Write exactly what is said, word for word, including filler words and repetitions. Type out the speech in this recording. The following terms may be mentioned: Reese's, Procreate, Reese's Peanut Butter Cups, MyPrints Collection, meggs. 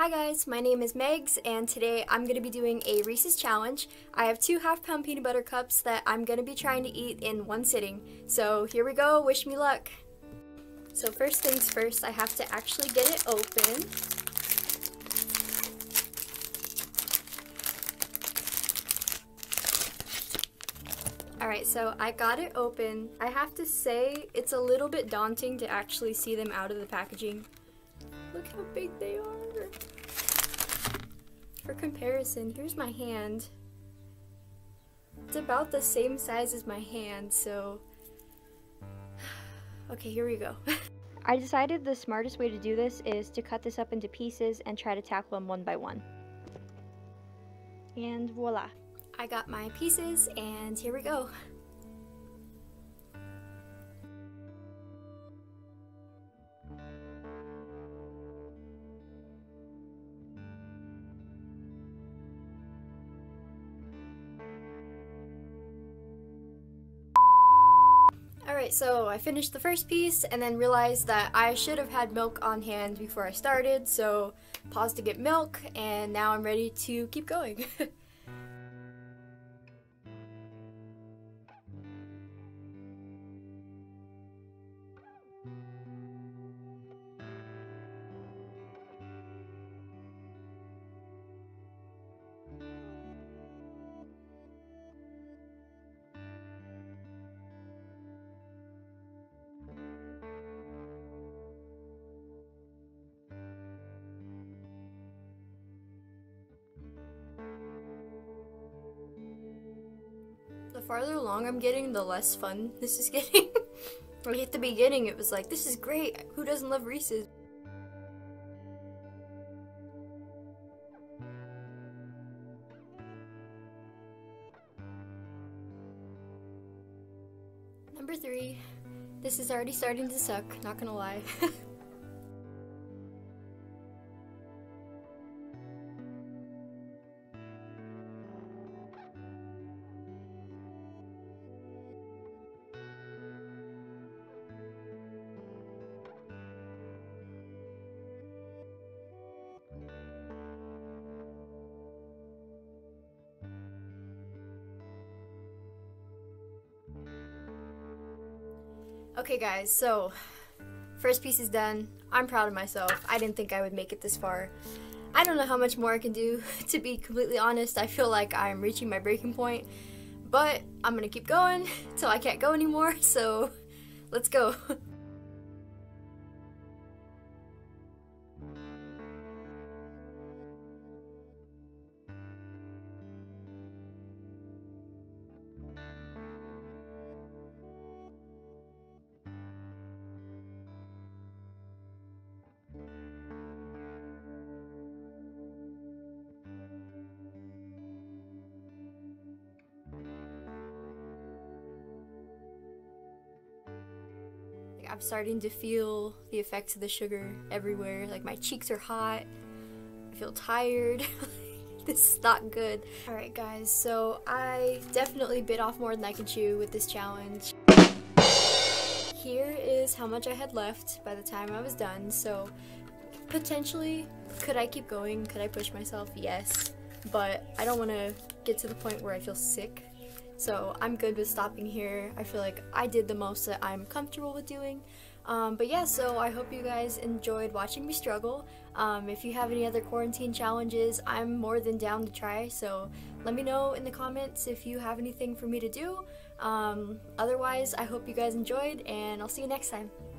Hi guys, my name is Meggs, and today I'm going to be doing a Reese's challenge. I have two half pound peanut butter cups that I'm going to be trying to eat in one sitting. So here we go, wish me luck. So first things first, I have to actually get it open. Alright, so I got it open. I have to say, it's a little bit daunting to actually see them out of the packaging. Look how big they are. For comparison, here's my hand. It's about the same size as my hand, so... okay, here we go. I decided the smartest way to do this is to cut this up into pieces and try to tackle them one by one. And voila. I got my pieces, and here we go. Alright, so I finished the first piece and then realized that I should have had milk on hand before I started, so paused to get milk, and now I'm ready to keep going. The farther along I'm getting, the less fun this is getting. Like at the beginning, it was like, this is great, who doesn't love Reese's? Number three. This is already starting to suck, not gonna lie. Okay guys, so first piece is done. I'm proud of myself. I didn't think I would make it this far. I don't know how much more I can do, to be completely honest. I feel like I'm reaching my breaking point, but I'm gonna keep going till I can't go anymore, so let's go. I'm starting to feel the effects of the sugar everywhere. Like my cheeks are hot, I feel tired. This is not good. Alright guys, so I definitely bit off more than I can chew with this challenge. Here is how much I had left by the time I was done, so potentially, could I keep going? Could I push myself? Yes, but I don't want to get to the point where I feel sick. So I'm good with stopping here. I feel like I did the most that I'm comfortable with doing. Um, but yeah, so I hope you guys enjoyed watching me struggle. Um, if you have any other quarantine challenges, I'm more than down to try. So let me know in the comments if you have anything for me to do. Um, otherwise, I hope you guys enjoyed, and I'll see you next time.